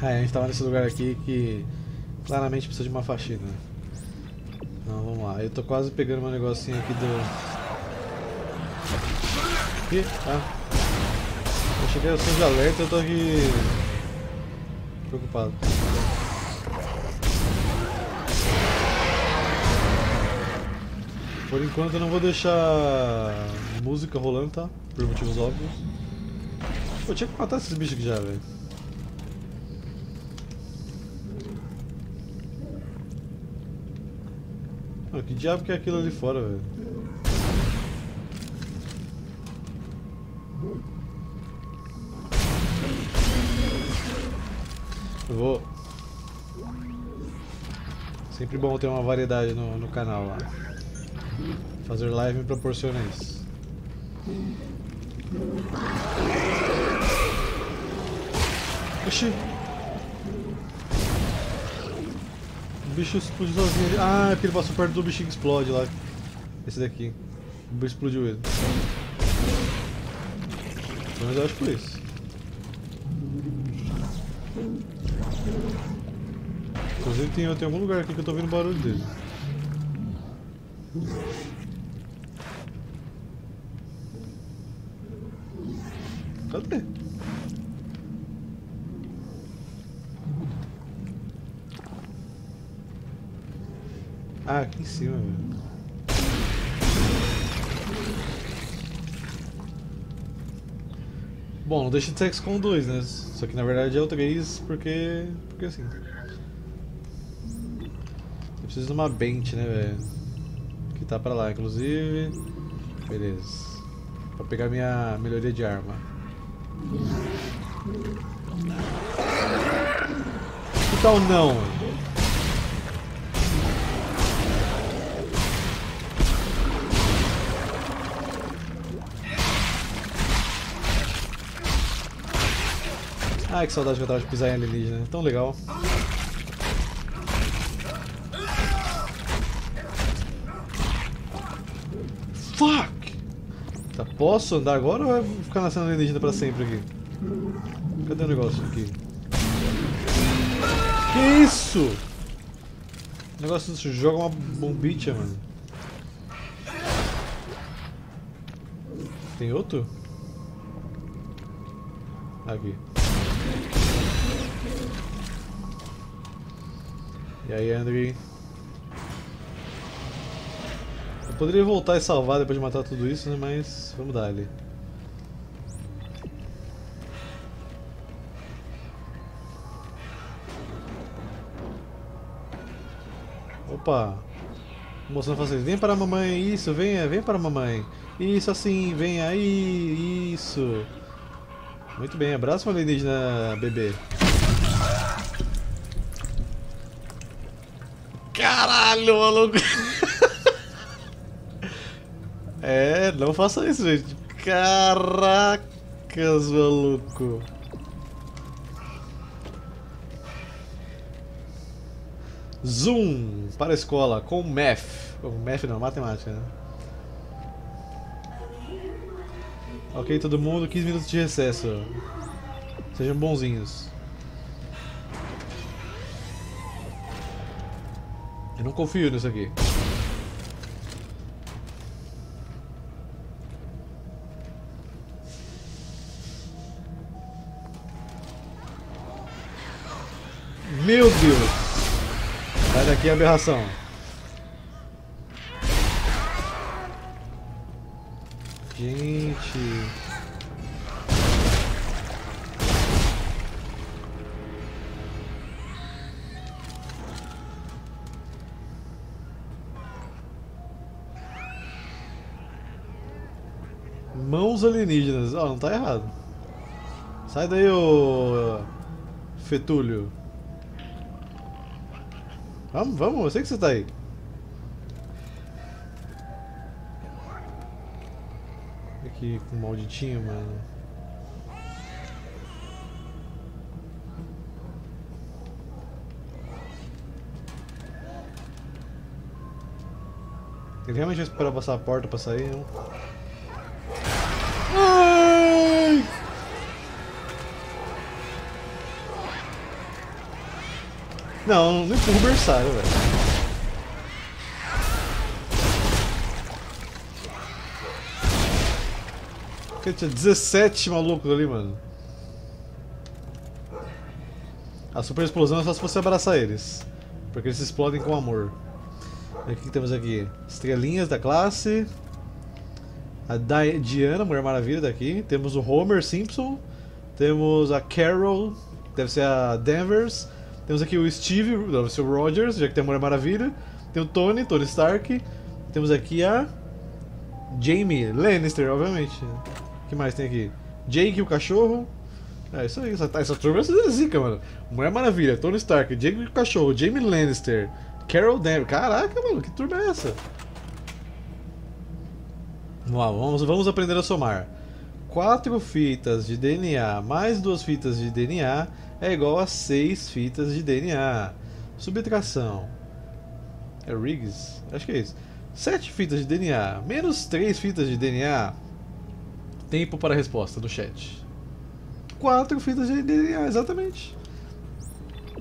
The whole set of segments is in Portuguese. Ah, a gente tava nesse lugar aqui que claramente precisa de uma faxina. Então vamos lá, eu tô quase pegando um negocinho aqui do... Ih, ah. Eu cheguei assim de alerta, eu tô aqui... preocupado. Por enquanto eu não vou deixar música rolando, tá? Por motivos óbvios. Eu tinha que matar esses bichos aqui já, velho. Mano, que diabo que é aquilo ali fora, velho? Eu vou... Sempre bom ter uma variedade no canal lá. Fazer live me proporciona isso. Oxi! O bicho explodiu sozinho ali. Ah, é porque ele passou perto do bichinho que explode lá. Esse daqui. O bicho explodiu ele. Mas eu acho que foi isso. Inclusive tem algum lugar aqui que eu tô ouvindo o barulho dele. Cadê? Ah, aqui em cima, velho. Bom, não deixa de ser XCOM 2, né? Só que na verdade é o 3 porque assim. Eu preciso de uma bench, né, velho? Que tá pra lá, inclusive. Beleza. Pra pegar minha melhoria de arma. Que tal não? Ai, que saudade que eu tava de pisar em alienígena, né? Tão legal. Fuck! Tá, posso andar agora ou vai ficar nascendo alienígena pra sempre aqui? Cadê o negócio aqui? Que isso? O negócio disso, joga uma bombicha, mano. Tem outro? Aqui. E aí, Andrei? Poderia voltar e salvar depois de matar tudo isso, né? Mas vamos dar ali. Opa! Mostrando pra vocês, vem para a mamãe, isso, vem para a mamãe. Isso assim, vem aí, isso. Muito bem, abraço, alienígena bebê. Caralho, maluco! É, não faça isso, gente. Caracas, maluco. Zoom para a escola com math. Ou math não, matemática, né? Ok, todo mundo, 15 minutos de recesso. Sejam bonzinhos. Eu não confio nisso aqui. Meu Deus! Sai daqui, aberração! Gente... Mãos alienígenas. Ó, não tá errado. Sai daí, ô... fetúlio. Vamos, vamos, eu sei que você tá aí. Aqui com o malditinho, mano. Ele realmente vai esperar passar a porta pra sair, não? Ai! Não, não empurro o berçário, velho. Tinha 17 malucos ali, mano. A super explosão é só se você abraçar eles, porque eles explodem com amor. O que temos aqui? Estrelinhas da classe. A Diana, Mulher Maravilha, daqui. Temos o Homer Simpson. Temos a Carol, deve ser a Danvers. Temos aqui o Steve, deve ser o Rogers, já que tem a Mulher Maravilha. Tem o Tony, Tony Stark. Temos aqui a Jamie Lannister, obviamente. O que mais tem aqui? Jake, o cachorro. É isso aí, essa turma é zica, mano. Mulher Maravilha, Tony Stark, Jake, o cachorro, Jamie Lannister, Carol Danvers. Caraca, mano, que turma é essa? Vamos lá, vamos aprender a somar. 4 fitas de DNA mais 2 fitas de DNA é igual a 6 fitas de DNA. Subtração. É Riggs? Acho que é isso. 7 fitas de DNA menos 3 fitas de DNA. Tempo para a resposta do chat. 4 fitas de DNA, exatamente.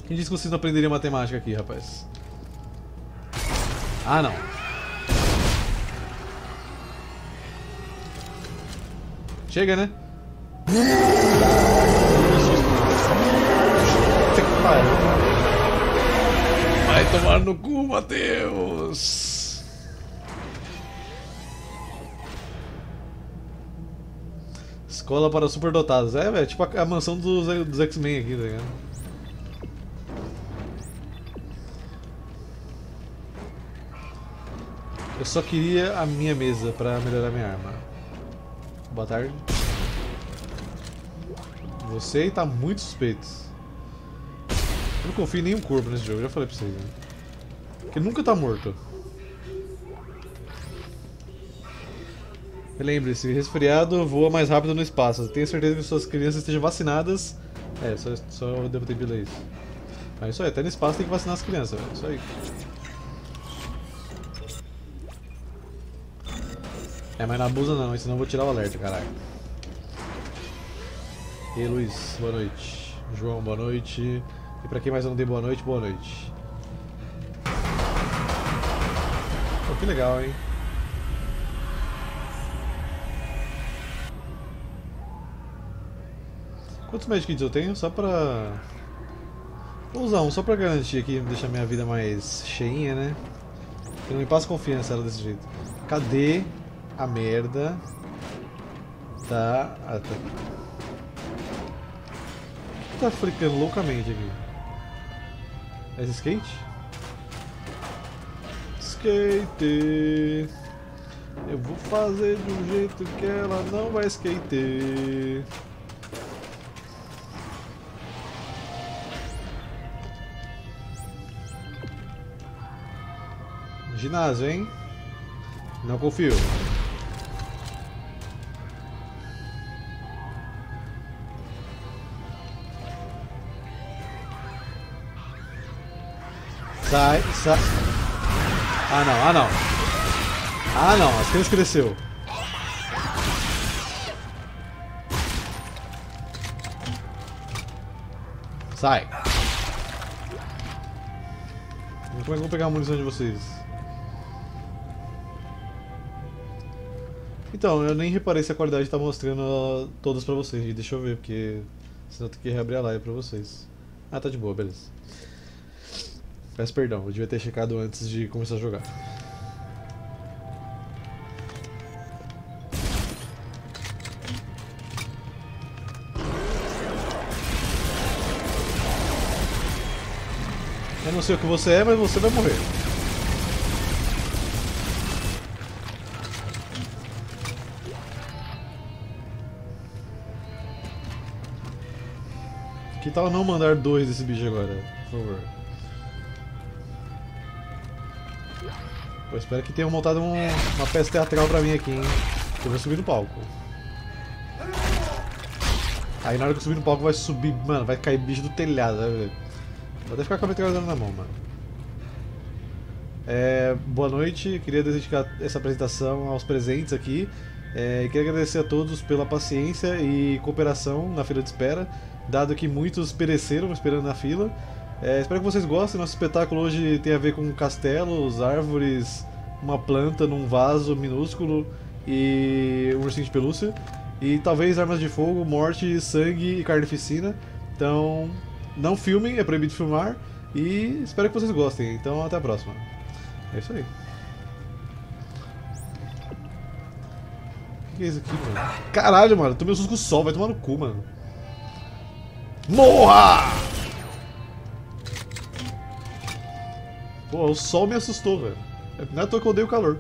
Quem disse que vocês não aprenderiam matemática aqui, rapaz? Ah, não. Chega, né? Vai tomar no cu, Matheus! Escola para superdotados. É, velho, tipo a mansão dos X-Men aqui, tá ligado? Eu só queria a minha mesa pra melhorar minha arma. Boa tarde. Você tá muito suspeito. Eu não confio em nenhum corpo nesse jogo, já falei pra vocês, né? Porque nunca tá morto. Lembre-se, resfriado voa mais rápido no espaço. Tenho certeza que suas crianças estejam vacinadas. É, só eu devo ter bila isso. Mas isso aí, até no espaço tem que vacinar as crianças, velho. Isso aí. É, mas não abusa não, senão eu vou tirar o alerta, caralho. E aí, Luiz, boa noite. João, boa noite. E pra quem mais eu não dei boa noite, boa noite. Pô, que legal, hein? Quantos Magic Kids eu tenho? Só pra... Vou usar um só pra garantir aqui, deixar minha vida mais cheinha, né? Porque não me passa confiança ela desse jeito. Cadê a merda? Tá... Ah, tá aqui. Tá fricando loucamente aqui. É esse skate? Skate! Eu vou fazer de um jeito que ela não vai skater. Ginásio, hein? Não confio. Sai, sai. Ah, não, ah, não. Ah, não, as crianças cresceu. Sai. Como é que eu vou pegar a munição de vocês? Então, eu nem reparei se a qualidade tá mostrando todas pra vocês, e deixa eu ver, porque senão eu tenho que reabrir a live pra vocês. Ah, tá de boa, beleza. Peço perdão, eu devia ter checado antes de começar a jogar. Eu não sei o que você é, mas você vai morrer. Que tal não mandar 2 desse bicho agora, por favor? Pô, espero que tenham montado uma peça teatral pra mim aqui, hein? Eu vou subir no palco. Aí na hora que eu subir no palco vai subir, mano, vai cair bicho do telhado, vai ver. Vou até ficar com a metralhadora na mão, mano. É, boa noite, queria dedicar essa apresentação aos presentes aqui. É, queria agradecer a todos pela paciência e cooperação na fila de espera. Dado que muitos pereceram esperando na fila, Espero que vocês gostem. Nosso espetáculo hoje tem a ver com castelos, árvores, uma planta num vaso minúsculo e um ursinho de pelúcia. E talvez armas de fogo, morte, sangue e carnificina. Então, não filmem, é proibido filmar. E espero que vocês gostem. Então, até a próxima. É isso aí. O que é isso aqui, mano? Caralho, mano. Tomei um susto com o sol. Vai tomar no cu, mano. Morra! Pô, o sol me assustou, velho. Não é à toa que eu odeio o calor.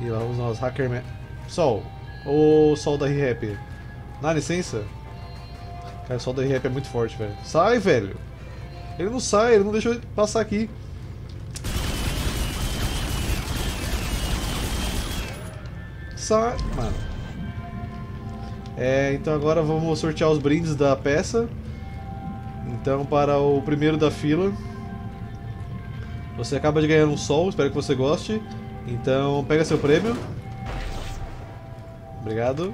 E lá vamos nós, Hackerman. Sol. Ô, sol da R-Rap. Dá licença? Cara, o sol da R-Rap é muito forte, velho. Sai, velho! Ele não sai, ele não deixou eu passar aqui. Sai, mano. Então agora vamos sortear os brindes da peça. Então, para o primeiro da fila, você acaba de ganhar um sol, espero que você goste. Então, pega seu prêmio. Obrigado.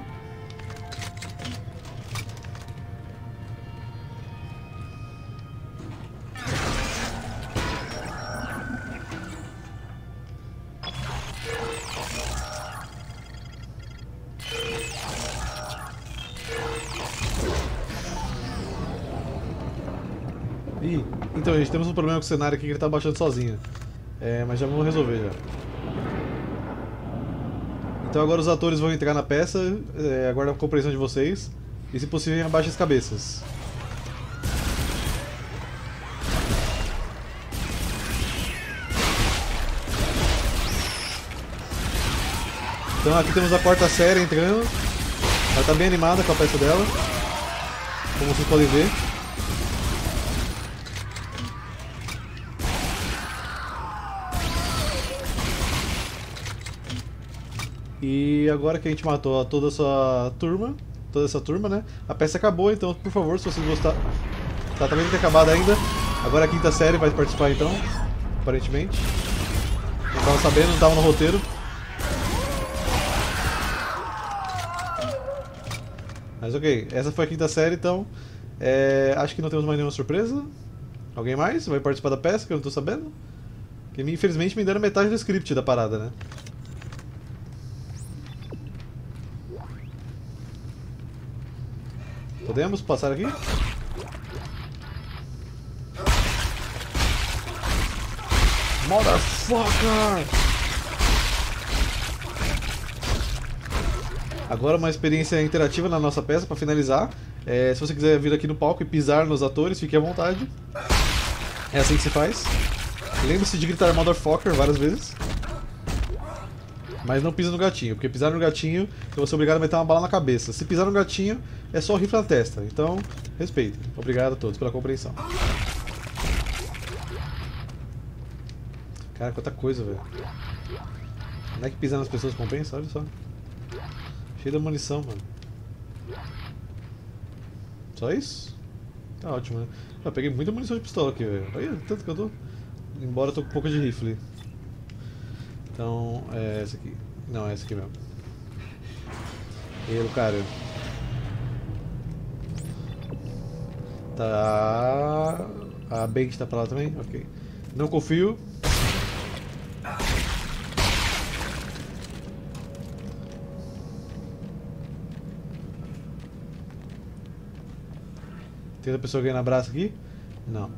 Então, gente, temos um problema com o cenário aqui que ele tá baixando sozinho. Mas já vamos resolver já. Então agora os atores vão entrar na peça, aguardo a compreensão de vocês. E se possível, abaixem as cabeças. Então aqui temos a quarta série entrando. Ela tá bem animada com a peça dela, como vocês podem ver. E agora que a gente matou toda essa turma, né? A peça acabou, então, por favor, se vocês gostaram... Tá, também não tem acabado ainda. Agora a quinta série vai participar, então, aparentemente. Não tava sabendo, não tava no roteiro. Mas ok, essa foi a quinta série, então... acho que não temos mais nenhuma surpresa. Alguém mais vai participar da peça, que eu não tô sabendo? Que infelizmente me deram metade do script da parada, né? Podemos passar aqui? Motherfucker! Agora uma experiência interativa na nossa peça para finalizar. Se você quiser vir aqui no palco e pisar nos atores, fique à vontade. É assim que se faz. Lembre-se de gritar motherfucker várias vezes. Mas não pisa no gatinho, porque pisar no gatinho eu vou ser obrigado a meter uma bala na cabeça. Se pisar no gatinho, é só rifle na testa. Então, respeitem. Obrigado a todos pela compreensão. Cara, quanta coisa, velho. Não é que pisar nas pessoas compensa? Olha só. Cheio da munição, mano. Só isso? Tá ótimo, né? Eu peguei muita munição de pistola aqui, velho. Olha, tanto que eu tô... Embora eu tô com um pouco de rifle. Então, é essa aqui. Não, é essa aqui mesmo. E o cara. Tá. A Bank tá pra lá também? Ok. Não confio. Tem outra pessoa ganhando abraço aqui? Não.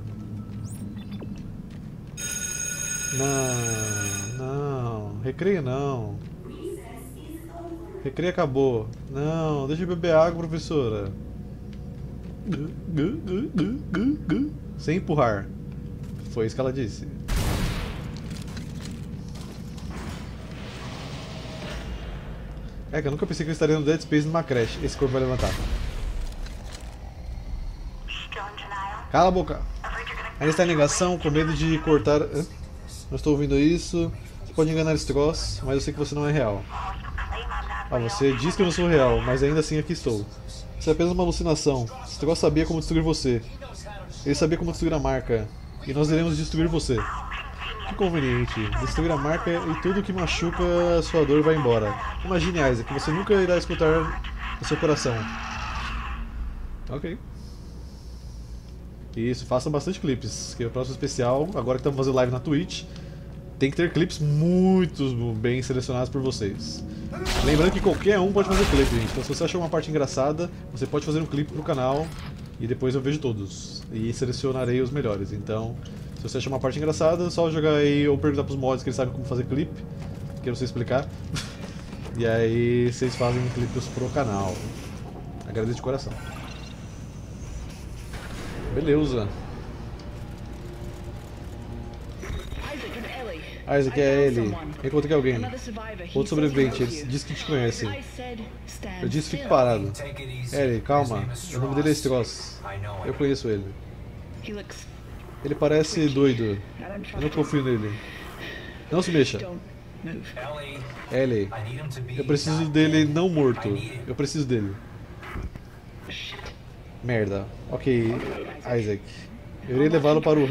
Não. Não, recreio não. Recreio acabou. Não, deixa eu beber água, professora. Sem empurrar. Foi isso que ela disse. É que eu nunca pensei que eu estaria no Dead Space numa creche. Esse corpo vai levantar. Cala a boca. Ainda está em negação, com medo de cortar... Não estou ouvindo isso. Você pode enganar esse troço, mas eu sei que você não é real. Ah, você diz que eu não sou real, mas ainda assim aqui estou. Isso é apenas uma alucinação. Esse troço sabia como destruir você. Ele sabia como destruir a marca. E nós iremos destruir você. Que conveniente. Destruir a marca e tudo que machuca a sua dor vai embora. Imagine, Isaac, que você nunca irá escutar o seu coração. Ok. Isso, façam bastante clipes, que é o próximo especial, agora que estamos fazendo live na Twitch, tem que ter clipes muito bem selecionados por vocês. Lembrando que qualquer um pode fazer clipe, gente. Então se você achou uma parte engraçada, você pode fazer um clipe pro canal e depois eu vejo todos. E selecionarei os melhores. Então, se você achou uma parte engraçada, é só jogar aí ou perguntar pros mods que eles sabem como fazer clipe, que eu não sei explicar. E aí vocês fazem clipes pro canal. Agradeço de coração. Beleza. Isaac é ele. Encontrei alguém. Outro sobrevivente. Ele disse que te conhece. Eu disse fique parado. Ellie, calma. O nome dele é Stross. Eu conheço ele. Ele parece doido. Eu não confio nele. Não se mexa. Ellie, eu preciso dele não morto. Eu preciso dele. Merda. Ok, Isaac. Eu irei levá-lo para o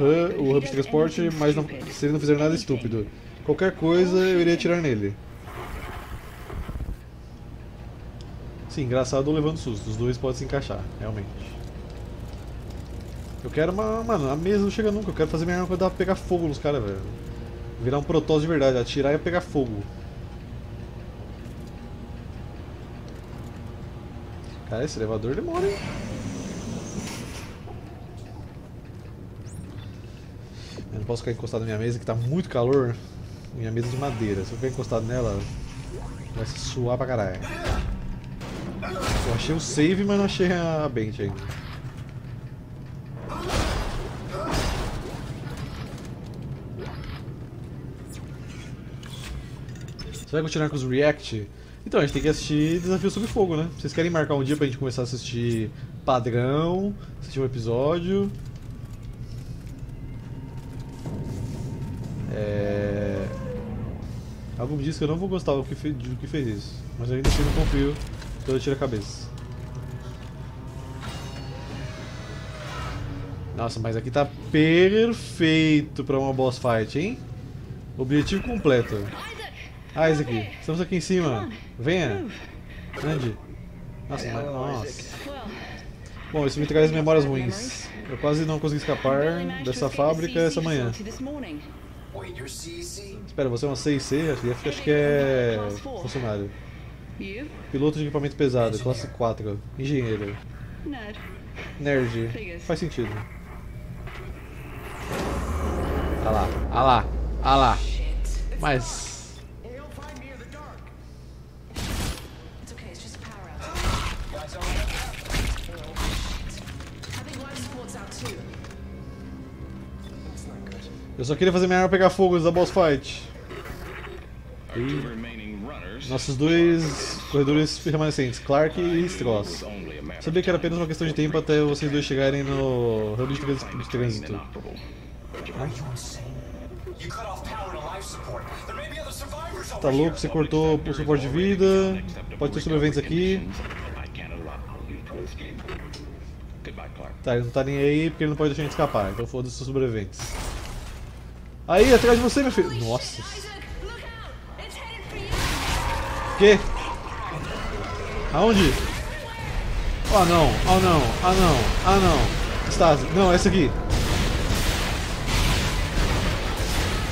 hub de transporte, mas não, se ele não fizer nada estúpido. Qualquer coisa, eu irei atirar nele. Sim, engraçado ou levando susto. Os dois podem se encaixar, realmente. Eu quero uma... Mano, a mesa não chega nunca. Eu quero fazer minha arma pra dar, pegar fogo nos caras, velho. Virar um protótipo de verdade. Atirar e pegar fogo. Cara, esse elevador demora, hein? Eu não posso ficar encostado na minha mesa, que tá muito calor. Minha mesa de madeira. Se eu ficar encostado nela, vai se suar pra caralho. Eu achei o save, mas não achei a bench ainda. Você vai continuar com os react? Então, a gente tem que assistir Desafio Sob Fogo, né? Vocês querem marcar um dia pra gente começar a assistir padrão, assistir um episódio... Algo me diz que eu não vou gostar do que fez isso, mas eu ainda assim não confio, então eu tiro a cabeça. Nossa, mas aqui tá perfeito pra uma boss fight, hein? Objetivo completo. Isaac, estamos aqui em cima. Venha. Ande. Nossa, mas, nossa. Bom, isso me traz memórias ruins. Eu quase não consegui escapar dessa fábrica essa manhã. Espera, você é uma CIC? Acho que é funcionário. Piloto de equipamento pesado, classe 4. Engenheiro. Nerd. Faz sentido. Ah lá, ah lá, ah lá. Mas... Eu só queria fazer minha arma pegar fogo antes da boss fight. E nossos dois corredores permanecentes, Clark e Stross. Sabia que era apenas uma questão de tempo até vocês dois chegarem no hub de trânsito. Tá louco, você cortou o suporte de vida. Pode ter sobreviventes aqui. Tá, ele não tá nem aí porque ele não pode deixar a gente escapar, então foda-se os sobreviventes. Aí, atrás de você, meu filho. Nossa. Que? Aonde? Oh não, oh não, ah não, ah não. Stasi, não, essa aqui.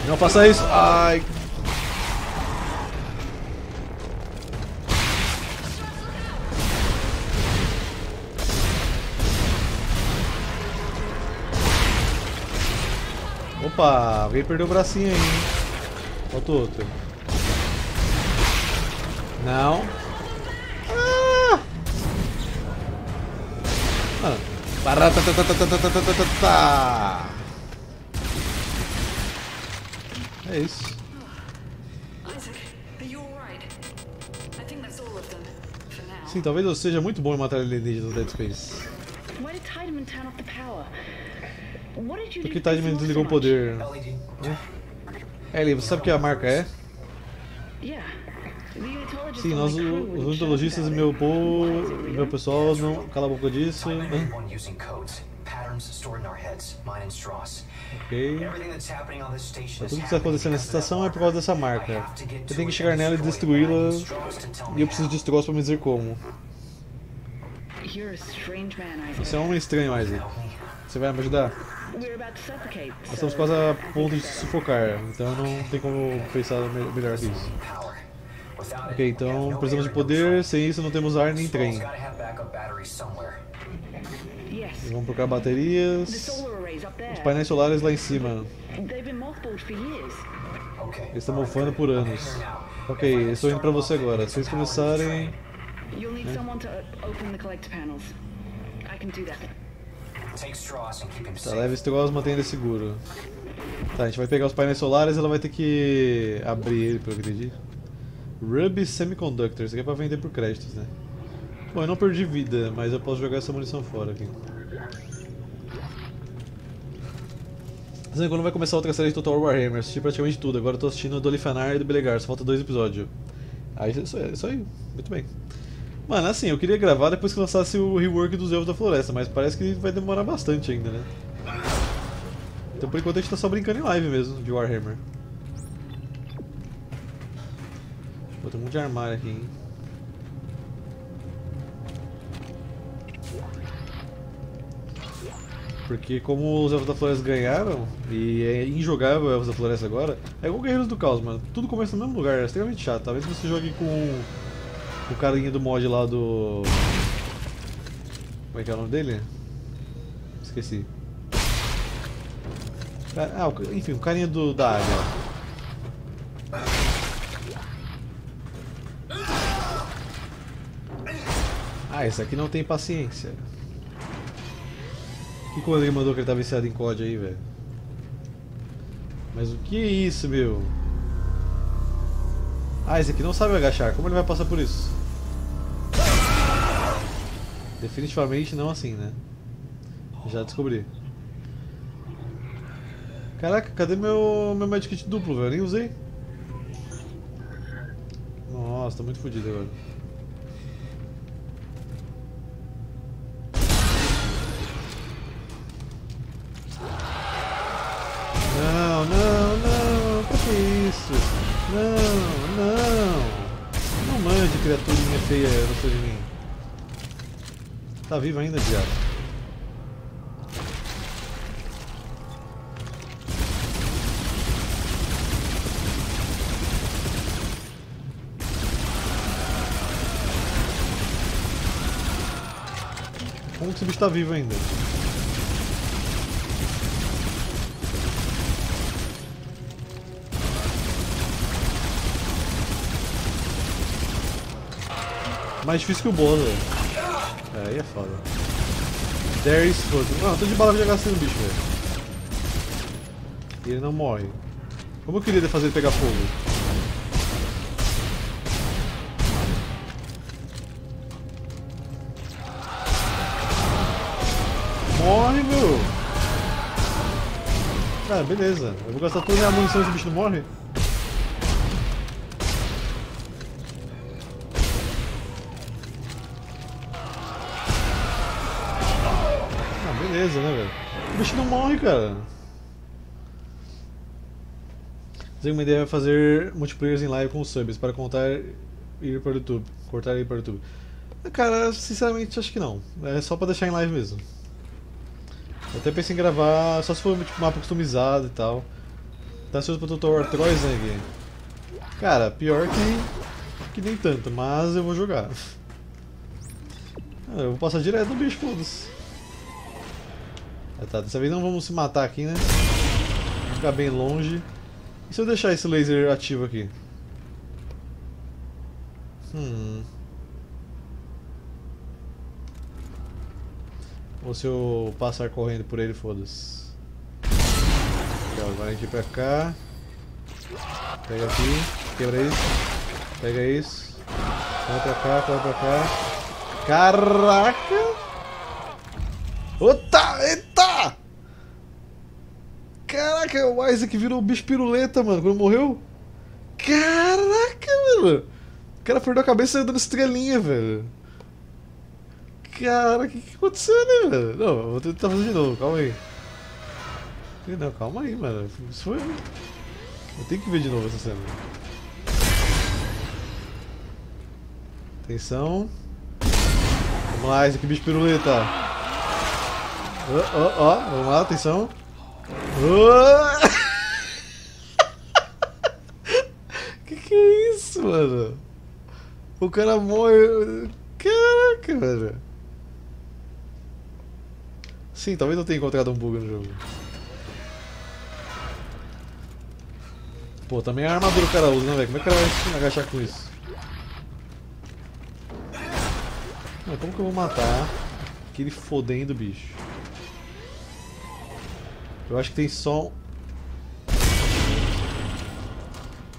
Não faça isso. Ai. Opa, alguém perdeu o bracinho aí, hein? Falta outro. Não. Ah! Ah. É isso. Sim, talvez eu seja muito bom em matar alienígenas do Dead Space. Por que Tadman desligou o poder? Ellie, você sabe o que a marca é? Sim, nós, os mitologistas e meu pessoal, não cala a boca disso. Ok. Tudo que está acontecendo nessa estação é por causa dessa marca. Eu tenho que chegar nela e destruí-la. E eu preciso de Stross para me dizer como. Você é um homem estranho, Isaac. Você vai me ajudar? Nós estamos quase a ponto de sufocar, então não tem como pensar melhor que isso. Ok, então precisamos de poder, sem isso não temos ar nem trem. E vamos procurar baterias. Os painéis solares lá em cima. Eles estão mofando por anos. Ok, eu estou indo para você agora. Se eles começarem... Tá, leve straws, mantenha ele seguro. Tá, a gente vai pegar os painéis solares e ela vai ter que abrir ele, pelo que entendi. Ruby Semiconductor, isso aqui é pra vender por créditos, né? Bom, eu não perdi vida, mas eu posso jogar essa munição fora aqui. Assim, quando vai começar outra série de Total Warhammer? Eu assisti praticamente tudo, agora eu tô assistindo o do Olifanar e do Belegar, só falta 2 episódios. Aí é isso aí, muito bem. Mano, assim, eu queria gravar depois que lançasse o rework dos Elfos da Floresta, mas parece que vai demorar bastante ainda, né? Então por enquanto a gente tá só brincando em live mesmo, de Warhammer. Pô, tem um monte de armário aqui, hein? Porque como os Elfos da Floresta ganharam, e é injogável os Elfos da Floresta agora, é igual Guerreiros do Caos, mano. Tudo começa no mesmo lugar, é extremamente chato. Talvez você jogue com... o carinha do mod lá do... Como é que é o nome dele? Esqueci. Ah, enfim, o carinha do... da águia. Ah, esse aqui não tem paciência. Que coisa que ele mandou que ele tá viciado em COD aí, velho. Mas o que é isso, meu? Ah, esse aqui não sabe agachar. Como ele vai passar por isso? Definitivamente não assim, né? Já descobri. Caraca, cadê meu medkit duplo, velho? Nem usei. Nossa, tô muito fodido agora. Não, não, não. Pra que isso? Não. Não mande criaturinha feia no seu de mim. Tá vivo ainda, diabo? Como que esse bicho tá vivo ainda? Mais difícil que o boss, velho. É, aí é foda. There is foda. Não, eu tô de bala de HC no bicho, velho. E ele não morre. Como eu queria fazer ele pegar fogo? Morre, meu! Ah, beleza. Eu vou gastar toda a munição e esse bicho não morre? Beleza, né, velho? O bicho não morre, cara. Zhang minha ideia vai fazer multiplayers em live com subs para contar e ir para o YouTube. Cortar e ir para o YouTube. Cara, sinceramente acho que não. É só para deixar em live mesmo. Eu até pensei em gravar só se for tipo, mapa customizado e tal. Tá ansioso para o Total War 3, Zhang? Cara, pior que nem tanto, mas eu vou jogar. Eu vou passar direto no bicho, foda-se. Tá, dessa vez não vamos se matar aqui, né? Vamos ficar bem longe. E se eu deixar esse laser ativo aqui? Ou se eu passar correndo por ele, foda-se. Agora a gente vai pra cá. Pega aqui, quebra isso. Pega isso. Vai pra cá, vai pra cá. Caraca! Ota! Eita! Caraca, o Isaac virou um bicho piruleta, mano, quando morreu. Caraca, mano! O cara perdeu a cabeça e saiu dando estrelinha, velho. Cara, o que aconteceu, né, velho? Não, vou tentar fazer de novo, calma aí. Não, calma aí, mano. Isso foi... Eu tenho que ver de novo essa cena. Atenção. mais aqui, bicho piruleta. Vamos lá, atenção. Que é isso, mano? O cara morre. Caraca, velho. Sim, talvez eu tenha encontrado um bug no jogo. Pô, também é a armadura que o cara usa, né, velho? Como é que o cara vai agachar com isso? Mano, como que eu vou matar aquele fodendo bicho? Eu acho que tem só um...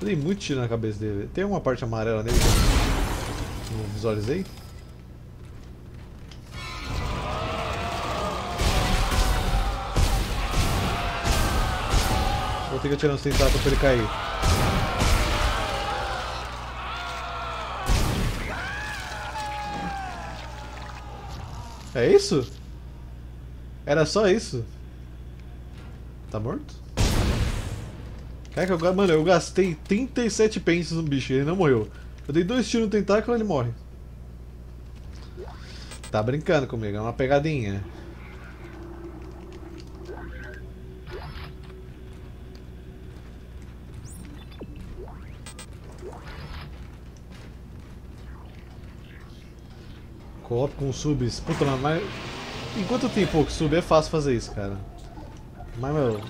Eu dei muito tiro na cabeça dele. Tem uma parte amarela nele que eu não visualizei? Vou ter que atirar uns tentáculos pra ele cair. É isso? Era só isso? Tá morto? Caraca, mano, eu gastei 37 pences no bicho e ele não morreu. Eu dei 2 tiros no tentáculo e ele morre. Tá brincando comigo, é uma pegadinha. Co-op com subs. Puta, mas... Enquanto tem pouco sub, é fácil fazer isso, cara. Mas, meu,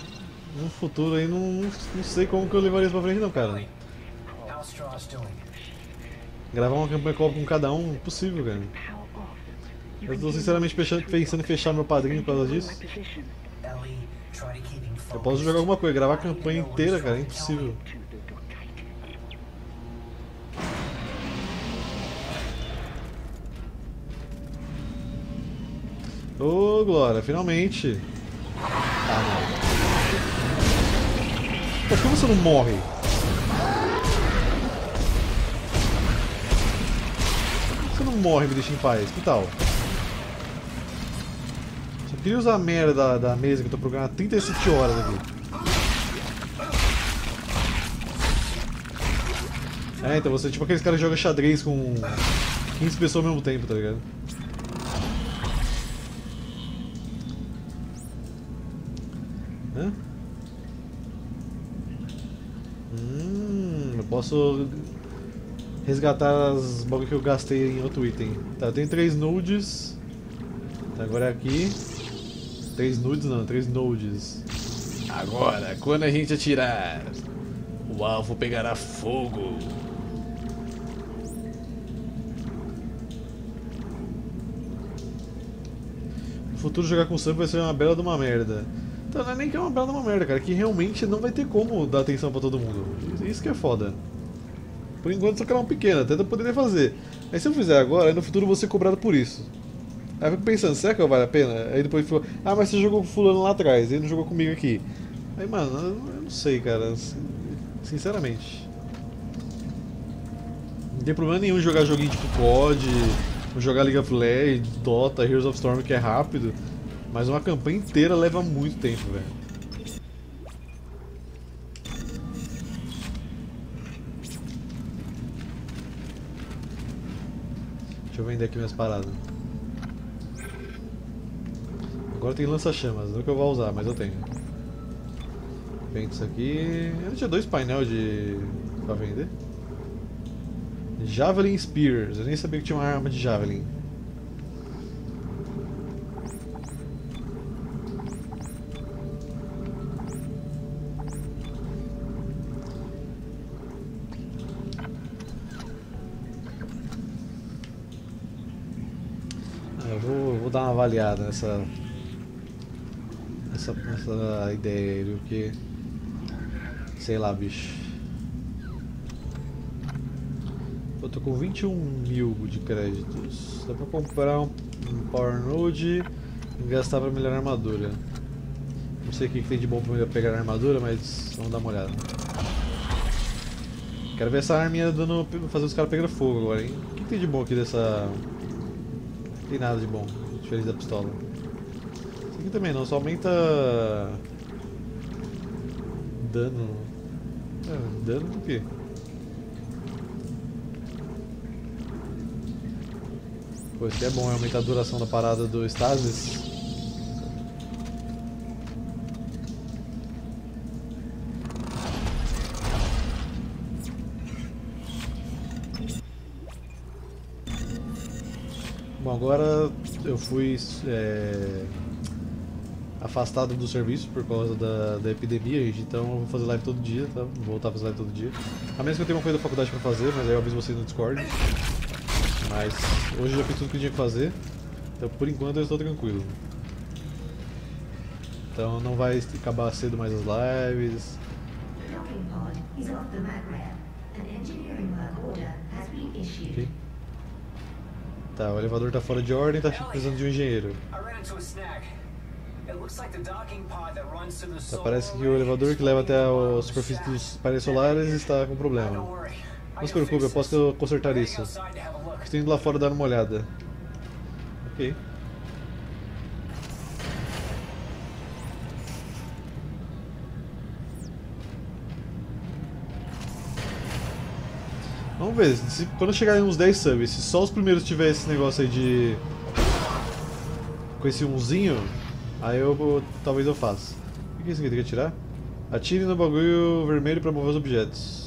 no futuro aí não sei como que eu levaria isso pra frente não, cara. Gravar uma campanha co-op com cada um, impossível, cara. Eu tô sinceramente pensando em fechar meu padrinho por causa disso. Eu posso jogar alguma coisa, gravar a campanha inteira, cara, é impossível. Ô, oh, Glória, finalmente! Ah, não. Por que você não morre? Você não morre, me deixa em paz, que tal? Só queria usar a merda da mesa que eu tô programando há 37 horas aqui. É, então você é tipo aqueles caras que jogam xadrez com 15 pessoas ao mesmo tempo, tá ligado? Eu posso resgatar as bagulho que eu gastei em outro item. Tá, eu tenho 3 nudes. Tá, agora é aqui. 3 nudes. Agora, quando a gente atirar, o alvo pegará fogo. No futuro jogar com sub vai ser uma bela de uma merda. Então, não é nem que é uma bela uma merda, cara, que realmente não vai ter como dar atenção pra todo mundo. Isso que é foda. Por enquanto só criar um pequeno, até eu poderia fazer. Aí se eu fizer agora, no futuro eu vou ser cobrado por isso. Aí eu fico pensando, será que vale a pena? Aí depois falou, ah, mas você jogou com fulano lá atrás, ele não jogou comigo aqui. Aí, mano, eu não sei, cara, sinceramente. Não tem problema nenhum jogar joguinho tipo COD, jogar League of Legends, Dota, Heroes of Storm, que é rápido. Mas uma campanha inteira leva muito tempo, velho. Deixa eu vender aqui minhas paradas. Agora tem lança-chamas, não que eu vou usar, mas eu tenho. Vende isso aqui... Eu não tinha 2 painéis pra vender. Javelin Spears, eu nem sabia que tinha uma arma de Javelin. Dar uma avaliada nessa ideia aí, viu? Porque sei lá, bicho. Eu tô com 21.000 de créditos. Dá pra comprar um Power Node e gastar pra melhorar a armadura. Não sei o que tem de bom pra pegar a armadura, mas vamos dar uma olhada. Quero ver essa arminha dando, fazer os caras pegar fogo agora, hein? O que tem de bom aqui dessa... Não tem nada de bom. Diferente da pistola. Isso aqui também não, só aumenta dano. Ah, dano do quê? Pô, isso é bom, é aumentar a duração da parada do Stasis. Bom, agora eu fui afastado do serviço por causa da epidemia, gente, então eu vou fazer live todo dia, tá? Vou voltar a fazer live todo dia. A menos que eu tenha uma coisa da faculdade pra fazer, mas aí eu aviso vocês no Discord. Mas hoje eu já fiz tudo que eu tinha que fazer, então por enquanto eu estou tranquilo. Então não vai acabar cedo mais as lives. Okay. Tá, o elevador tá fora de ordem, tá precisando de um engenheiro. Tá, parece que o elevador que leva até a superfície dos painéis solares está com problema. Não se preocupe, eu posso consertar isso. Estou indo lá fora dar uma olhada. Ok. Vamos ver, quando chegar em uns 10 subs, se só os primeiros tiver esse negócio aí de... com esse unzinho, aí talvez eu faça. O que é isso aqui? Tem que atirar? Atire no bagulho vermelho pra mover os objetos.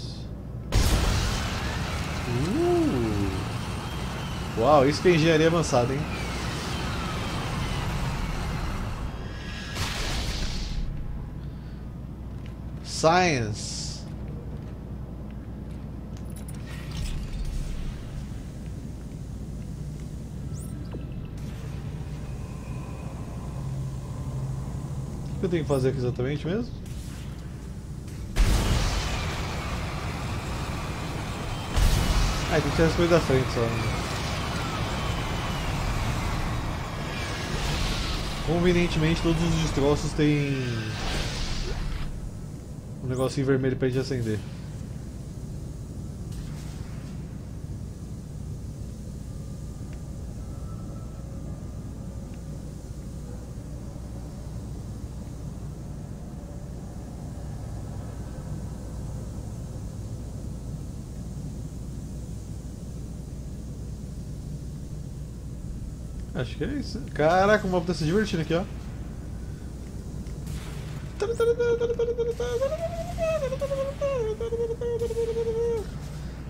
Uau, isso que é engenharia avançada, hein? Science! O que eu tenho que fazer aqui exatamente mesmo? Ah, tem que tirar as coisas da frente só. Convenientemente todos os destroços têm um negocinho vermelho pra gente acender. Acho que é isso. Caraca, o mapa tá se divertindo aqui, ó.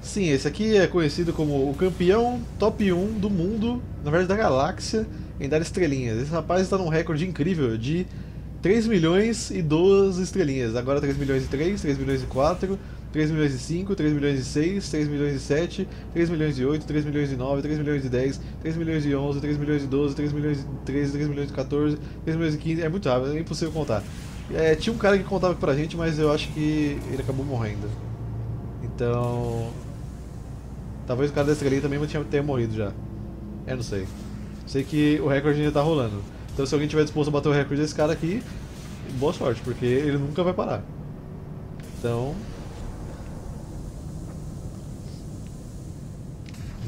Sim, esse aqui é conhecido como o campeão top 1 do mundo, na verdade da galáxia, em dar estrelinhas. Esse rapaz está num recorde incrível de 3 milhões e 12 estrelinhas. Agora 3 milhões e 3, 3 milhões e 4, 3 milhões e 5, 3 milhões e 6, 3 milhões e 7, 3 milhões e 8, 3 milhões e 9, 3 milhões e 10, 3 milhões e 11, 3 milhões e 12, 3 milhões e 13, 3 milhões e 14, 3 milhões e 15, é muito rápido, é impossível contar. Tinha um cara que contava pra gente, mas eu acho que ele acabou morrendo. Então... talvez o cara da estrelinha também tenha morrido já. Eu não sei. Sei que o recorde ainda tá rolando. Então se alguém tiver disposto a bater o recorde desse cara aqui, boa sorte, porque ele nunca vai parar. Então...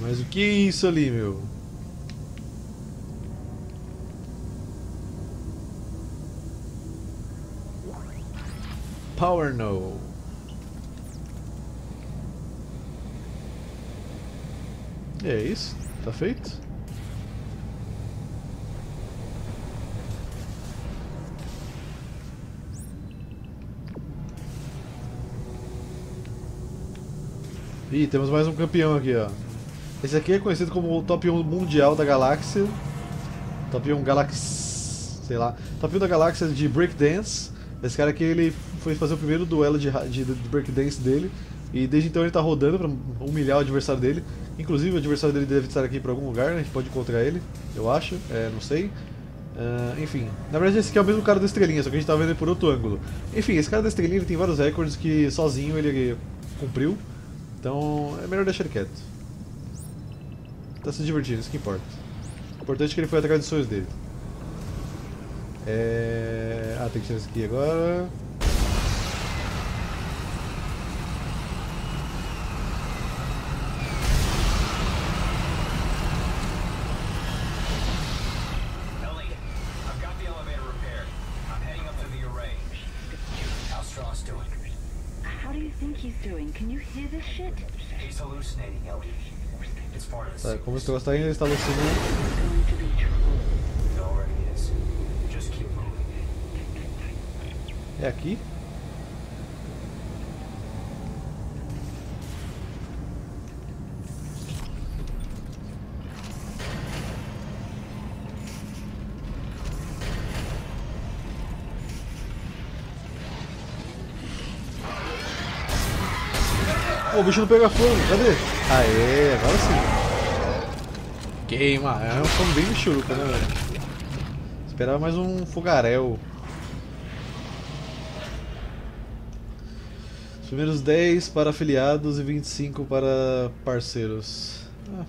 mas o que é isso ali, meu? Power no. É isso? Tá feito? Ih, temos mais um campeão aqui, ó. Esse aqui é conhecido como o top 1 mundial da galáxia. Top 1 Galaxy... sei lá. Top 1 da galáxia de breakdance. Esse cara aqui, ele foi fazer o primeiro duelo de breakdance dele. E desde então ele tá rodando pra humilhar o adversário dele. Inclusive o adversário dele deve estar aqui por algum lugar, né? A gente pode encontrar ele, eu acho. Não sei. Enfim. Na verdade esse aqui é o mesmo cara da estrelinha, só que a gente tá vendo ele por outro ângulo. Enfim, esse cara da estrelinha ele tem vários recordes que sozinho ele cumpriu. Então é melhor deixar ele quieto. Tá se divertindo, isso que importa. O importante é que ele foi atrás dos sonhos dele. Ah, tem que tirar isso aqui agora. How do you think he's doing? Can you hear this shit? He's hallucinating, Ellie. Tá, como esse negócio tá ainda estabelecido. É aqui? O bicho não pega fogo, cadê? Aê, agora sim. Queima, é um fogo bem bichuruca, né, velho? Esperava mais um fogaréu. Os primeiros 10 para afiliados e 25 para parceiros. Ah.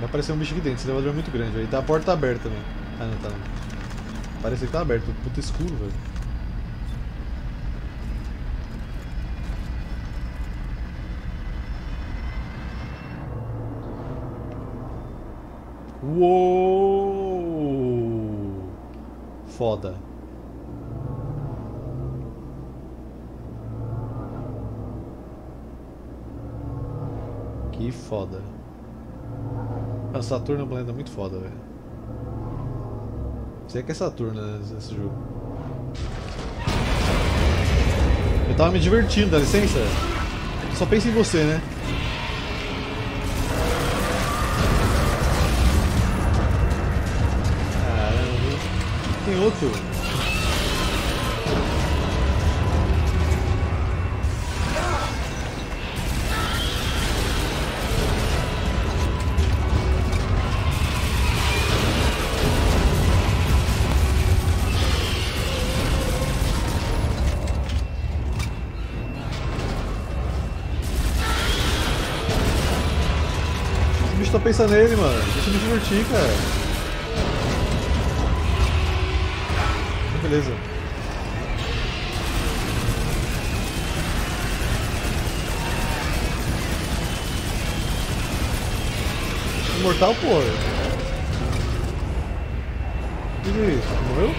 Vai aparecer um bicho aqui dentro, esse elevador é muito grande, velho. Tá, a porta tá aberta também. Ah, não, tá não. Parece que tá aberto, puta escuro, velho. Uou! Foda. Que foda. A Saturno é um planeta muito foda, velho. Sei que é Saturno, né, esse jogo. Eu tava me divertindo, dá licença? Só pensa em você, né? Caramba, tem outro. Pensa nele, mano. Deixa eu me divertir, cara. Beleza. Imortal, pô. Que isso? Morreu?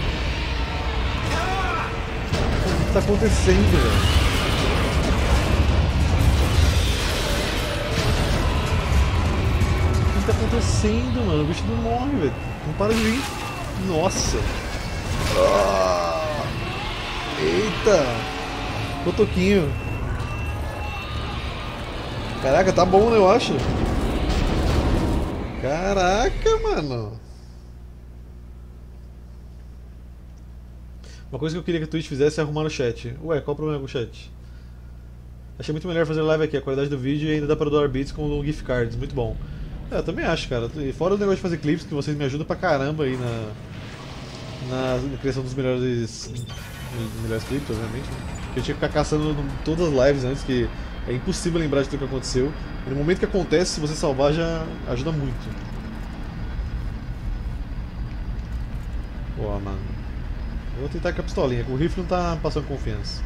O que tá acontecendo, velho? O que tá acontecendo, mano? O bicho não morre, velho. Não para de vir. Nossa. Ah, eita. Cotoquinho. Caraca, tá bom, né, eu acho. Caraca, mano. Uma coisa que eu queria que a Twitch fizesse é arrumar o chat. Ué, qual o problema com o chat? Achei muito melhor fazer live aqui. A qualidade do vídeo e ainda dá pra doar bits com gift cards. Muito bom. É, eu também acho, cara. E fora o negócio de fazer clipes, que vocês me ajudam pra caramba aí na criação dos melhores clipes, obviamente. Eu tinha que ficar caçando todas as lives antes, que é impossível lembrar de tudo que aconteceu. E no momento que acontece, se você salvar, já ajuda muito. Boa, mano. Vou tentar com a pistolinha, que o rifle não tá passando confiança.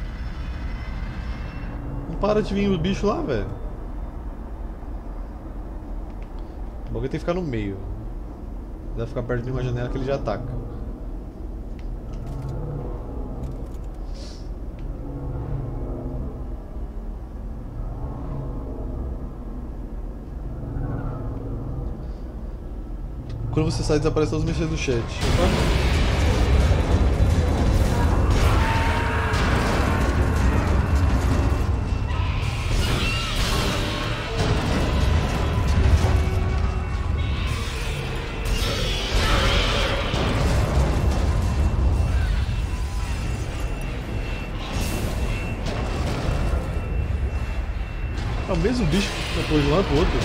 Não para de vir o bicho lá, velho. O bagulho tem que ficar no meio. Deve ficar perto de uma janela que ele já ataca. Quando você sai, desaparece todos os mexidos do chat. Opa. Mesmo bicho que foi de um lado pro outro.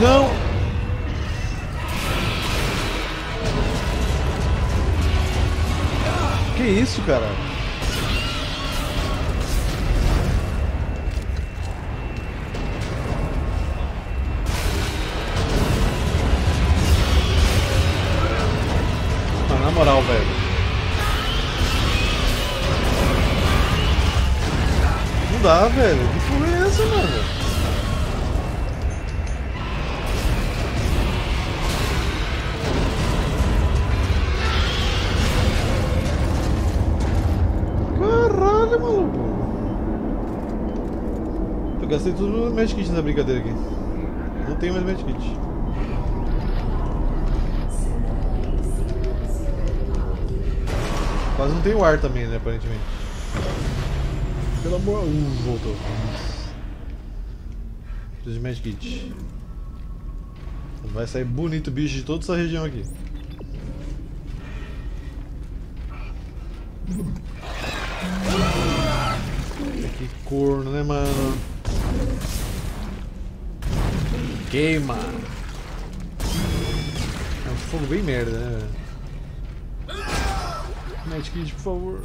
Não! Que isso, cara? Não dá, velho. Que porra é essa, mano? Caralho, maluco. Eu gastei tudo os meus kits nessa brincadeira aqui. Não tenho mais meus kits. Mas não tem o ar também, né, aparentemente. Pelo amor... voltou. Preciso de medkit. Vai sair bonito o bicho de toda essa região aqui. Que corno, né, mano? Queima! É um fogo bem merda, né, velho? Medkit, por favor.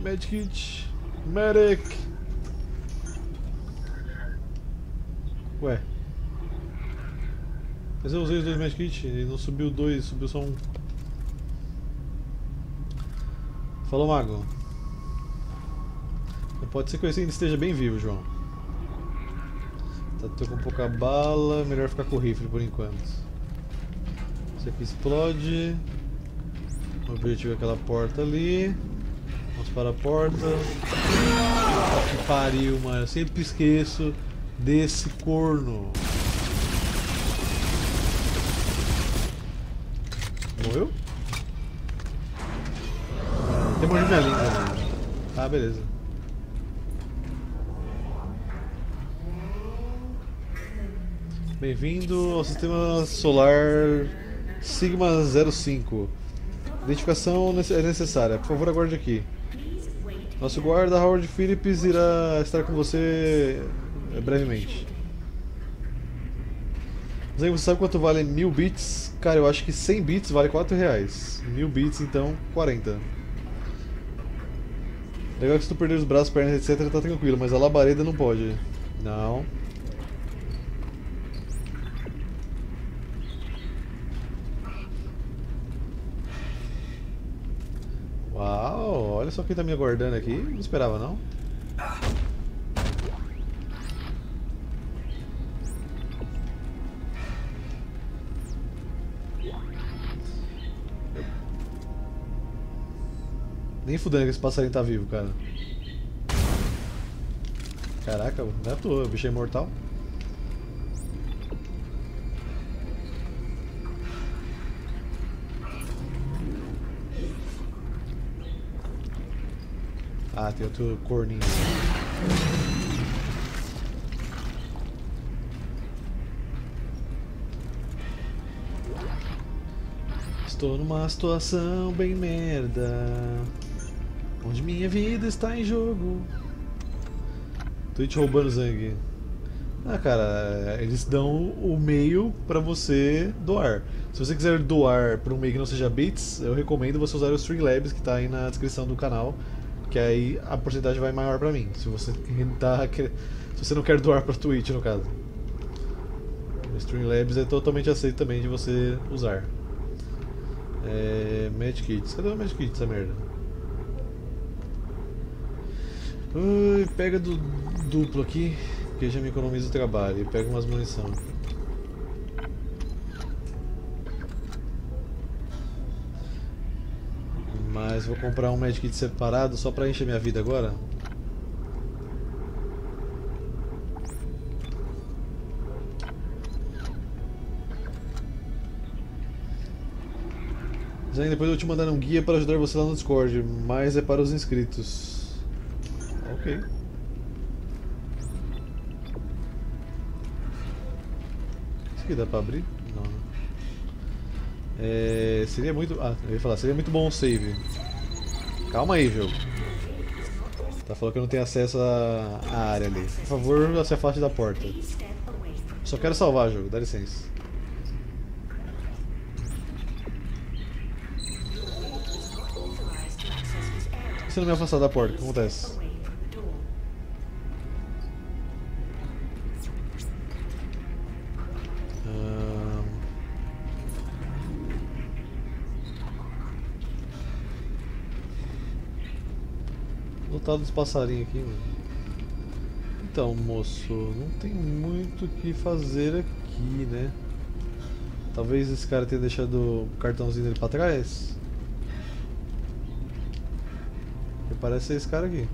Medkit. Medic. Ué. Mas eu usei os dois medkits e não subiu dois, subiu só um. Falou, mago. Pode ser que eu ainda esteja bem vivo, João. Tá, tô com pouca bala, melhor ficar com o rifle por enquanto. Isso aqui explode. O objetivo é aquela porta ali. Vamos para a porta. Que pariu, mano. Eu sempre esqueço desse corno. Morreu? Tem uma janelinha também. Ah, beleza. Bem-vindo ao sistema solar... Sigma 05. Identificação é necessária. Por favor, aguarde aqui. Nosso guarda, Howard Phillips, irá estar com você brevemente. Zé, você sabe quanto vale 1000 bits? Cara, eu acho que 100 bits vale R$4. 1000 bits, então, 40. Legal que se tu perder os braços, pernas, etc, tá tranquilo, mas a labareda não pode. Não. Uau, olha só quem tá me aguardando aqui, não esperava não. Nem fudendo que esse passarinho tá vivo, cara. Caraca, não é à toa, o bicho é imortal. Ah, tem outro corninho. Estou numa situação bem merda, onde minha vida está em jogo. Twitch roubando Zang. Ah, cara, eles dão o meio pra você doar. Se você quiser doar pra um meio que não seja bits, eu recomendo você usar o Streamlabs que tá aí na descrição do canal. Que aí a porcentagem vai maior pra mim, se você, se você não quer doar pra Twitch, no caso. O Streamlabs é totalmente aceito também de você usar. É... medkits, cadê o medkit, essa merda? Ui, pega do duplo aqui, que já me economiza o trabalho, e pega umas munição. Mas vou comprar um medkit separado só pra encher minha vida agora. Zang, depois eu vou te mandar um guia para ajudar você lá no Discord, mas é para os inscritos. Ok. Isso aqui dá pra abrir? É, seria muito... ah, eu ia falar, seria muito bom o save. Calma aí, jogo. Tá falando que eu não tenho acesso à área ali. Por favor, se afaste da porta. Só quero salvar, jogo, dá licença. Por que você não me afastar da porta? O que acontece? Lotado dos passarinhos aqui, mano. Então, moço, não tem muito o que fazer aqui, né? Talvez esse cara tenha deixado o cartãozinho dele pra trás. Que parece ser esse cara aqui.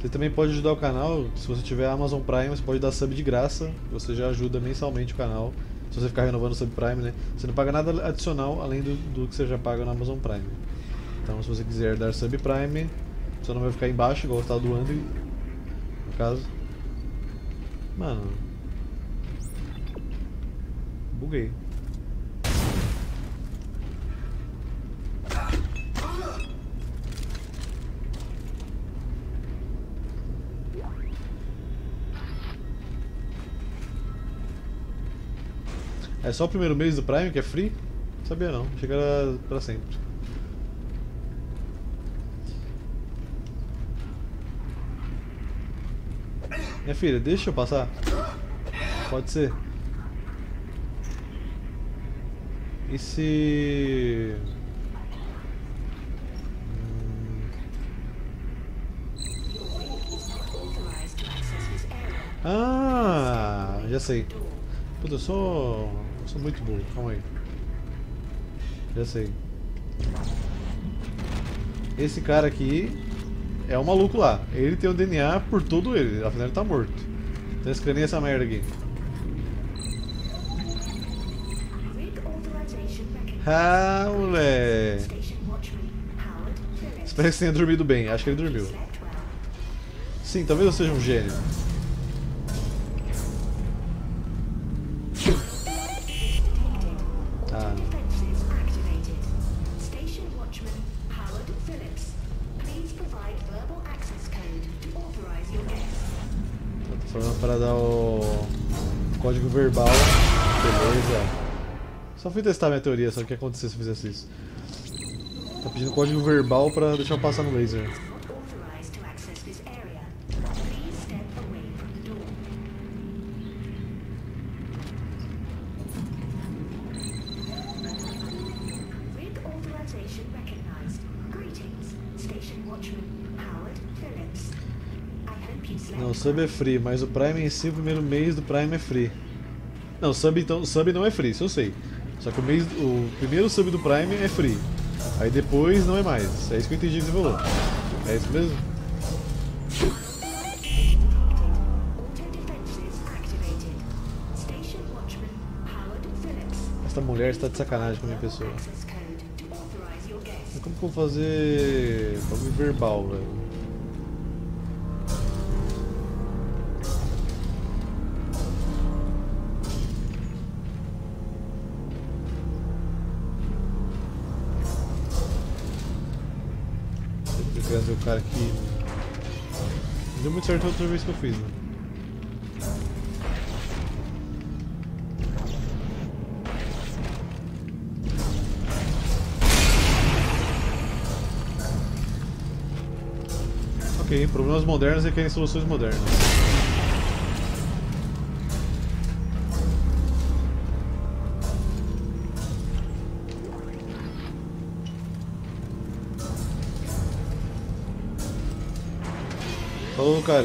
Você também pode ajudar o canal, se você tiver Amazon Prime, você pode dar sub de graça, você já ajuda mensalmente o canal, se você ficar renovando o sub Prime, né? Você não paga nada adicional além do que você já paga na Amazon Prime. Então, se você quiser dar sub Prime, seu nome vai ficar embaixo, igual o tal do André, no caso. Mano... buguei. É só o primeiro mês do Prime que é free? Não sabia não, achei que era pra sempre. Minha filha, deixa eu passar? Pode ser. E se... Ah, já sei. Puta, eu sou muito burro, calma aí. Já sei. Esse cara aqui é o maluco lá. Ele tem o DNA por todo ele, afinal ele tá morto. Então escaneia essa merda aqui. Ah, moleque. Espero que você tenha dormido bem, acho que ele dormiu. Sim, talvez eu seja um gênio. Verbal, beleza. Só fui testar minha teoria, só o que ia acontecer se eu fizesse isso. Tá pedindo código verbal pra deixar eu passar no laser. Não, o sub é free, mas o Prime em si, o primeiro mês do Prime é free. Não, sub então, sub não é free, isso eu sei. Só que o primeiro sub do Prime é free. Aí depois não é mais. É isso que eu entendi que você falou. É isso mesmo? Essa mulher está de sacanagem com a minha pessoa. Mas como que eu vou fazer bagulho verbal, velho? Trazer o cara aqui. Deu muito certo a outra vez que eu fiz, né? Ok, problemas modernos requerem soluções modernas. Falou, cara.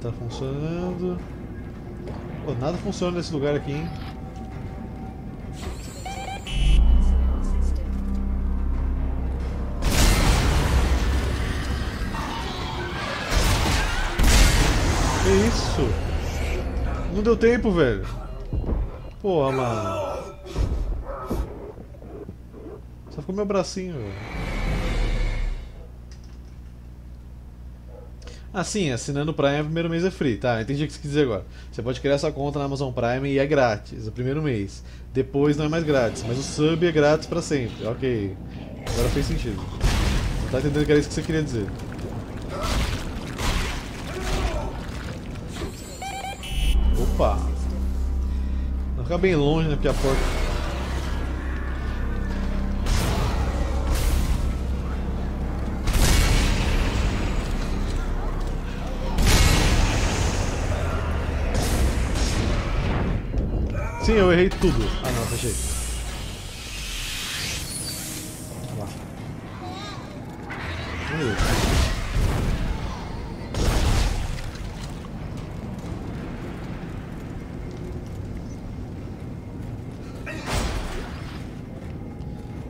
Tá funcionando. Pô, nada funciona nesse lugar aqui, hein? Isso! Não deu tempo, velho! Porra, mano! Só ficou meu bracinho, velho. Ah, sim, assinando o Prime, o primeiro mês é free, tá? Entendi o que você quis dizer agora. Você pode criar sua conta na Amazon Prime e é grátis, o primeiro mês. Depois não é mais grátis, mas o sub é grátis pra sempre. Ok. Agora fez sentido. Não tá entendendo que era isso que você queria dizer. Opa! ficar bem longe, né? Porque a porta. Sim, eu errei tudo. Ah, não, fechei. Tá lá.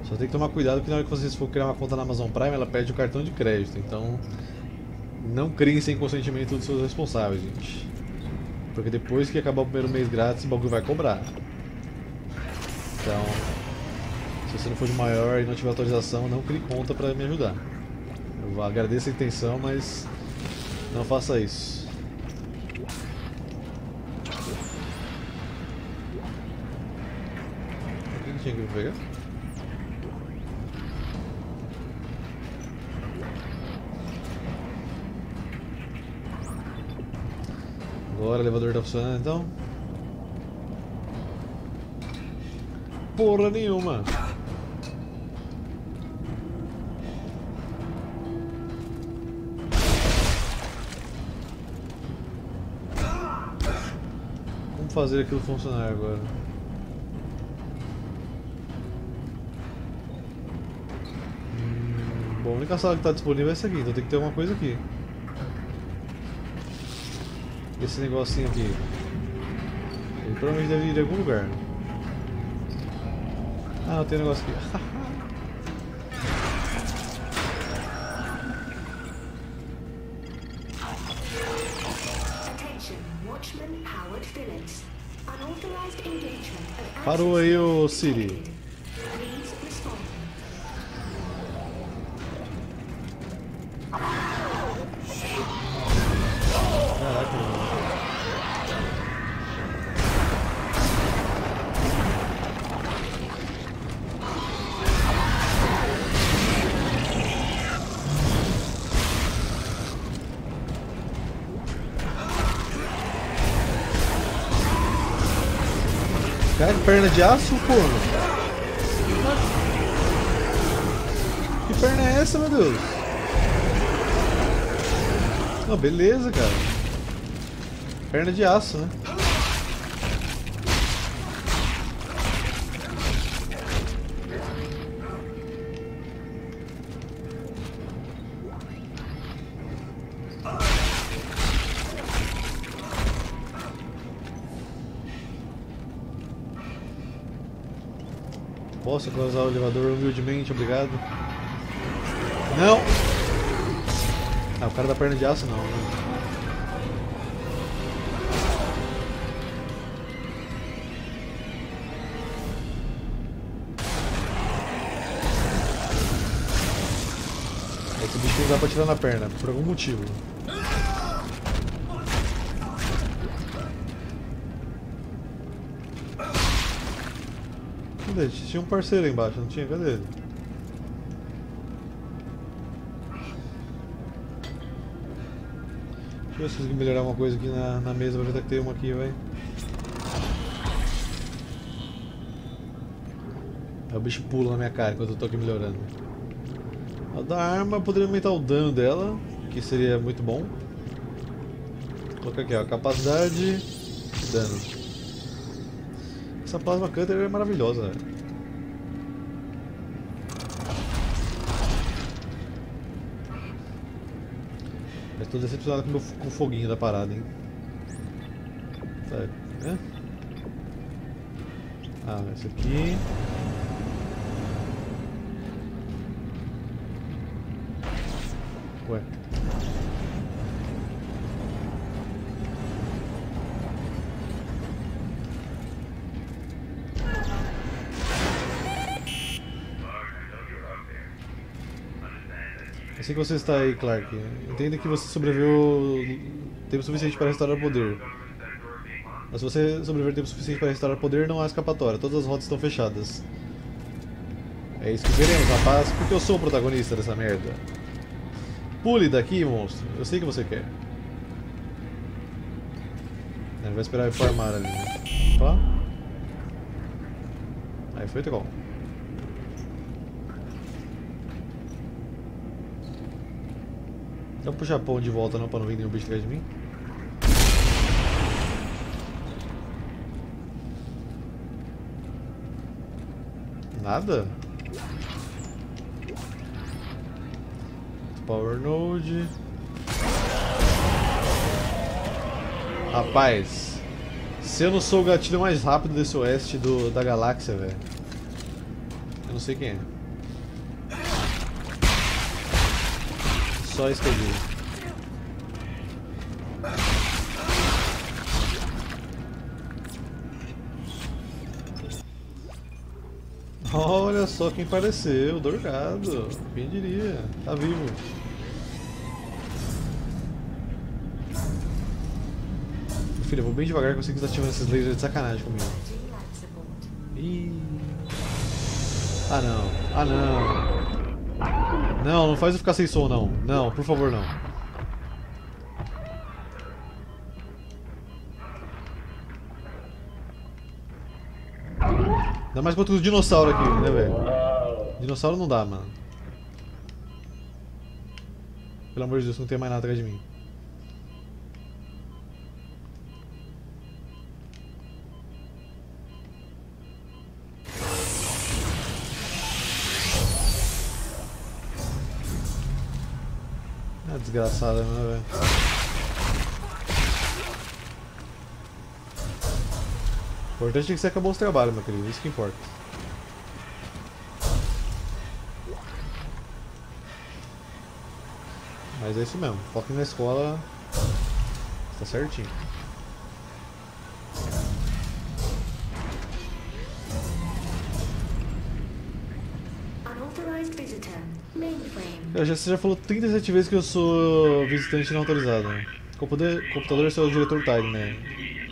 Só tem que tomar cuidado, porque na hora que vocês for criar uma conta na Amazon Prime, ela pede o cartão de crédito. Então, não criem sem consentimento dos seus responsáveis, gente. Porque depois que acabar o primeiro mês grátis, o bagulho vai cobrar. Então, se você não for de maior e não tiver autorização, não crie conta pra me ajudar. Eu agradeço a intenção, mas não faça isso. O que tinha que pegar? Agora o elevador tá funcionando, então? Porra nenhuma! Como fazer aquilo funcionar agora? Bom, a única sala que tá disponível é essa aqui, então tem que ter alguma coisa aqui. Esse negocinho aqui, ele provavelmente deve ir de algum lugar. Ah, não, tem um negócio aqui. Parou aí, ô Siri. Perna de aço, porra? Que perna é essa, meu Deus? Não, beleza, cara. Perna de aço, né? Posso usar o elevador humildemente, obrigado. Não! Ah, o cara da perna de aço não. Esse bicho não dá pra tirar na perna, por algum motivo. Tinha um parceiro aí embaixo, não tinha? Cadê ele? Deixa eu ver se eu consigo melhorar alguma coisa aqui na mesa, vou tentar que tem uma aqui, vai. Aí o bicho pula na minha cara enquanto eu tô aqui melhorando. A da arma poderia aumentar o dano dela, que seria muito bom. Vou colocar aqui, ó, capacidade e dano. Essa plasma cutter é maravilhosa, velho. Mas tô decepcionado com o foguinho da parada, hein. Tá, né? Ah, esse aqui. Ué. Eu sei que você está aí, Clark. Entenda que você sobreviveu tempo suficiente para restaurar o poder. Mas se você sobreviver tempo suficiente para restaurar o poder, não há escapatória. Todas as rotas estão fechadas. É isso que veremos, rapaz, porque eu sou o protagonista dessa merda. Pule daqui, monstro. Eu sei que você quer. Vai esperar eu farmar ali. Opa. Aí foi troll. Dá pra puxar pão de volta não, pra não vir nenhum bicho atrás de mim? Nada? Power Node. Rapaz, se eu não sou o gatilho mais rápido desse oeste da galáxia, velho. Eu não sei quem é. Só isso que eu digo. Olha só quem apareceu, Dorgado. Quem diria? Tá vivo. Filho, eu vou bem devagar que eu sei que você tá ativando esses lasers de sacanagem comigo. Ih. Ah não, ah não. Não, não faz eu ficar sem som não. Não, por favor não. Ainda mais contra os dinossauros aqui, né velho? Dinossauro não dá, mano. Pelo amor de Deus, não tem mais nada atrás de mim. Desgraçada, né, velho? O importante é que você acabou os trabalhos, meu querido, isso que importa. Mas é isso mesmo, foca na escola, está certinho. Você já falou 37 vezes que eu sou visitante não autorizado. Computador é seu diretor Tidal, né?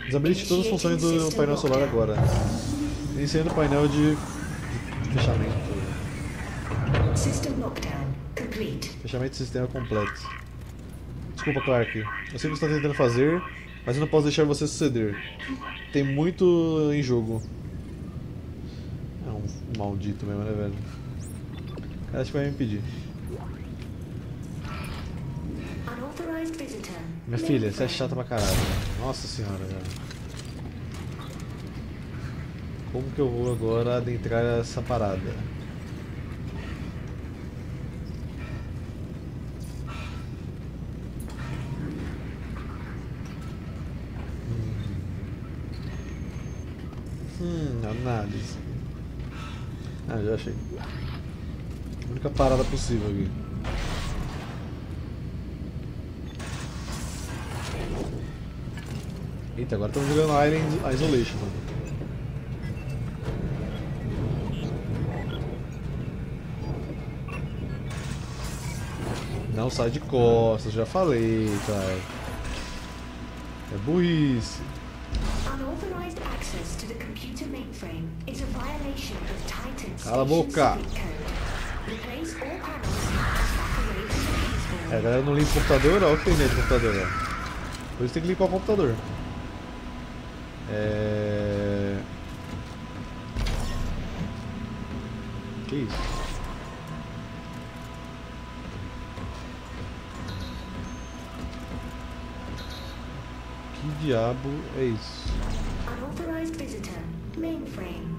Desabilite todas as funções do painel solar agora. Iniciando o painel de fechamento. Fechamento de sistema completo. Desculpa, Clark. Eu sei o que você está tentando fazer, mas eu não posso deixar você suceder. Tem muito em jogo. É um maldito mesmo, né, velho? O cara vai me impedir. Minha filha, você é chata pra caralho. Nossa senhora, velho. Como que eu vou agora adentrar essa parada? Análise. Ah, já achei. A única parada possível aqui. Eita, agora estamos jogando Island Isolation, mano. Não sai de costas, já falei, cara. É burrice. Cala a boca! É, a galera não limpa o computador, olha o que tem dentro do computador, ó. Por isso tem que limpar o computador. Que isso? Que diabo é isso? Unauthorized visitor, mainframe.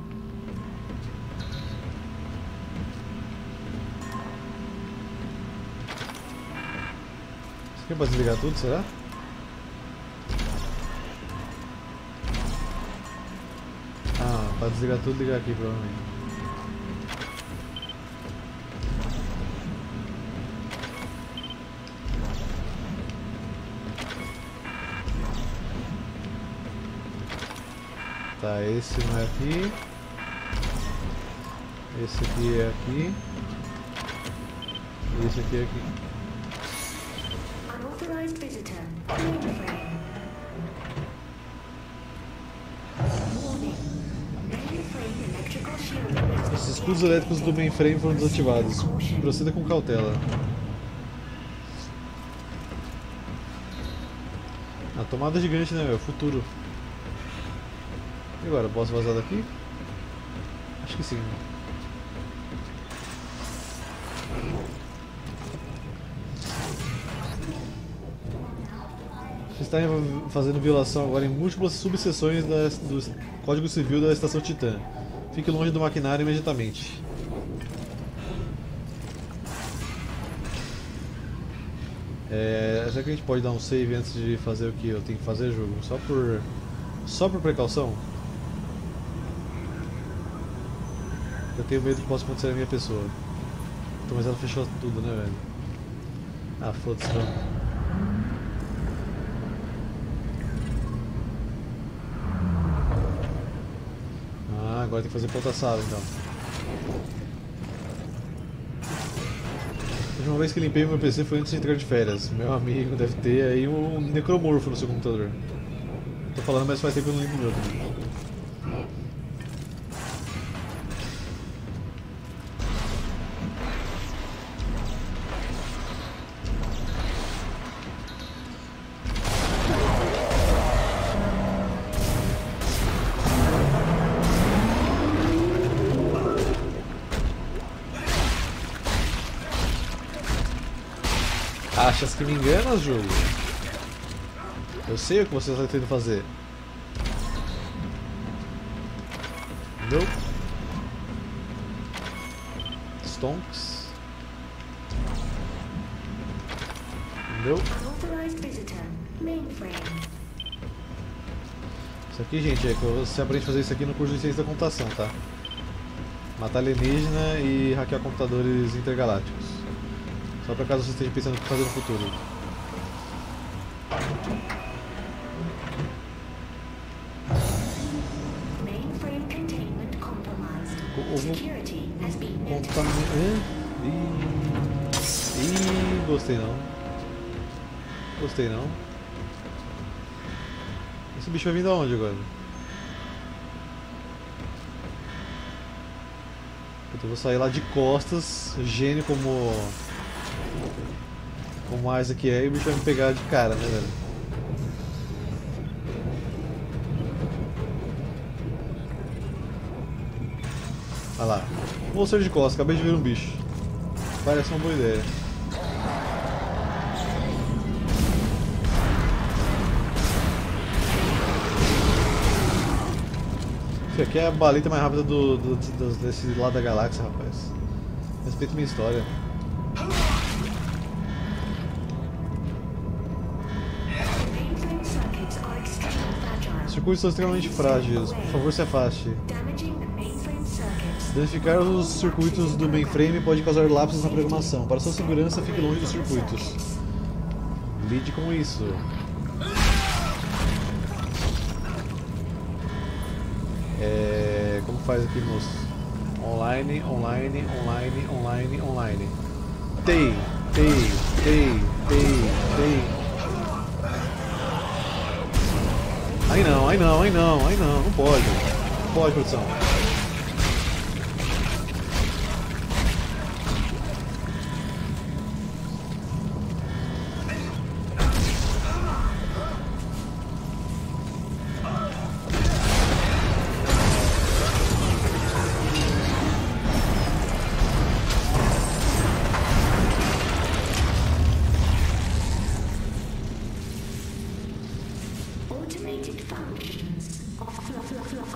Isso aqui é pra desligar tudo, será? Pra desligar tudo, ligar aqui provavelmente. Tá, esse não é aqui. Esse aqui é aqui. E esse aqui é aqui. Unauthorized visitor. Os escudos elétricos do mainframe foram desativados. Proceda com cautela. A tomada é gigante, né, meu? Futuro. E agora, posso vazar daqui? Acho que sim. Está fazendo violação agora em múltiplas subseções do Código Civil da Estação Titã. Fique longe do maquinário imediatamente. É, será que a gente pode dar um save antes de fazer o que eu tenho que fazer, jogo? Só por precaução? Eu tenho medo que possa acontecer a minha pessoa. Então, mas ela fechou tudo, né, velho? Ah, foda-se, não. Agora tem que fazer pra outra sala, então. A última vez que limpei meu PC foi antes de entrar de férias. Meu amigo, deve ter aí um necromorfo no seu computador. Tô falando, mas faz tempo que eu não limpo o meu também. Achas que me enganas, jogo? Eu sei o que você está tentando fazer. Entendeu? Stonks. Entendeu? Isso aqui, gente, é que você aprende a fazer isso aqui no curso de ciência da computação, tá? Matar alienígena e hackear computadores intergalácticos. Só pra caso você esteja pensando o que fazer no futuro. Ih, gostei não. Gostei não. Esse bicho vai vir de onde agora? Eu vou sair lá de costas, gênio como mais aqui é, e o bicho vai me pegar de cara, né, velho? Olha lá. Vou sair de costas, acabei de ver um bicho. Parece uma boa ideia. Isso aqui é a baleta mais rápida desse lado da galáxia, rapaz. Respeita minha história. Os circuitos são extremamente frágeis, por favor se afaste. Danificar os circuitos do mainframe pode causar lapsos na programação. Para sua segurança, fique longe dos circuitos. Lide com isso. Como faz aqui, moço? Online, online, online, online, online. Tem. Aí não, não pode, produção.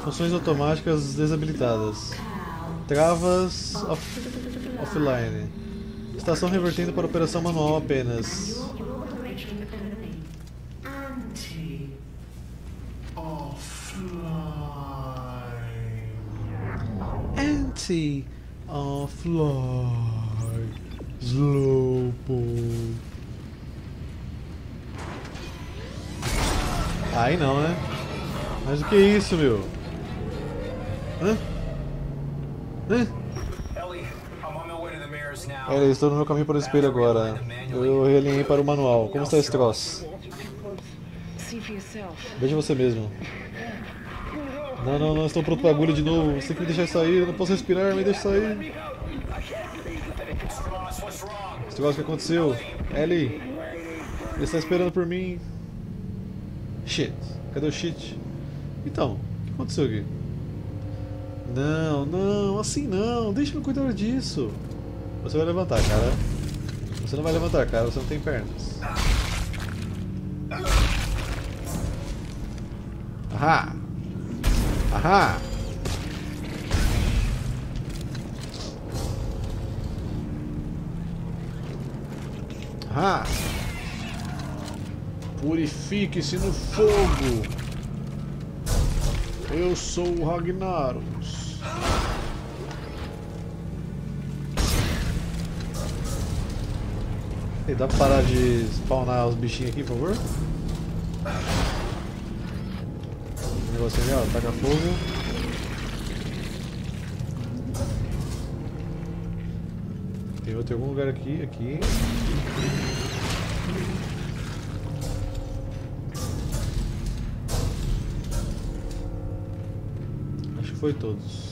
Funções automáticas desabilitadas. Travas offline. Estação revertendo para operação manual apenas. Anti-offline. Slowpoke. Aí não, né? Mas o que é isso, meu? Hã? Ellie, estou no meu caminho para o espelho agora. Eu realinhei para o manual. Como está esse troço? Veja você mesmo. Não, estou pronto para agulha de novo. Você tem que me deixar sair, eu não posso respirar, me deixa sair. Esse troço que aconteceu. Ellie, ele está esperando por mim. Shit, cadê o shit? Então, o que aconteceu aqui? Não, não, assim não. Deixa eu cuidar disso. Você vai levantar, cara. Você não vai levantar, cara. Você não tem pernas. Ahá! Ahá! Ahá! Purifique-se no fogo! Eu sou o Ragnaros. E dá pra parar de spawnar os bichinhos aqui, por favor? O negócio ali, ó, taca fogo. Tem outro em algum lugar aqui, aqui. Acho que foi todos.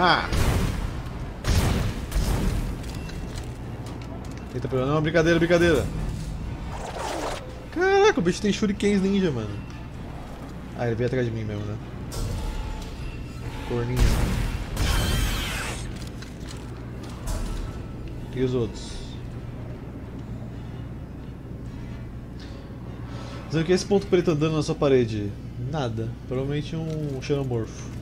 Ah. Eita, não, brincadeira, brincadeira. Caraca, o bicho tem shurikens ninja, mano. Ah, ele veio atrás de mim mesmo, né? Corninho. E os outros? Dizendo que esse ponto preto andando na sua parede? Nada, provavelmente um xenomorfo.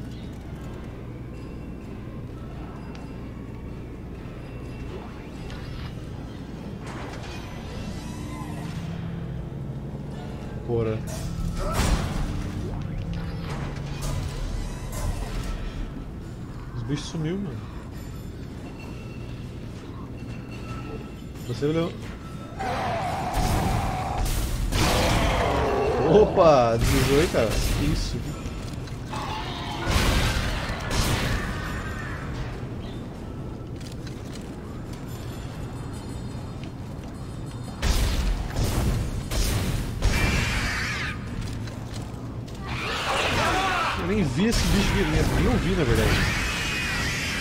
Bora. Os bichos sumiu, mano. Você olhou. Opa, deslizou aí, cara. Isso. Eu vi esse bicho vir, nem ouvi na verdade.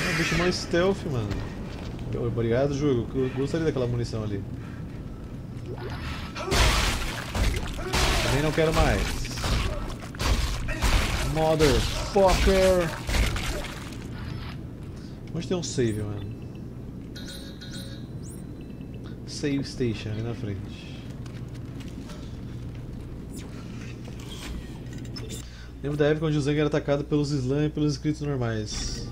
É um bicho mais stealth, mano. Obrigado, jogo. Eu gostaria daquela munição ali. Também não quero mais. Motherfucker! Onde tem um save, mano? Save station ali na frente. Lembro da época onde o Zhang era atacado pelos slams e pelos inscritos normais.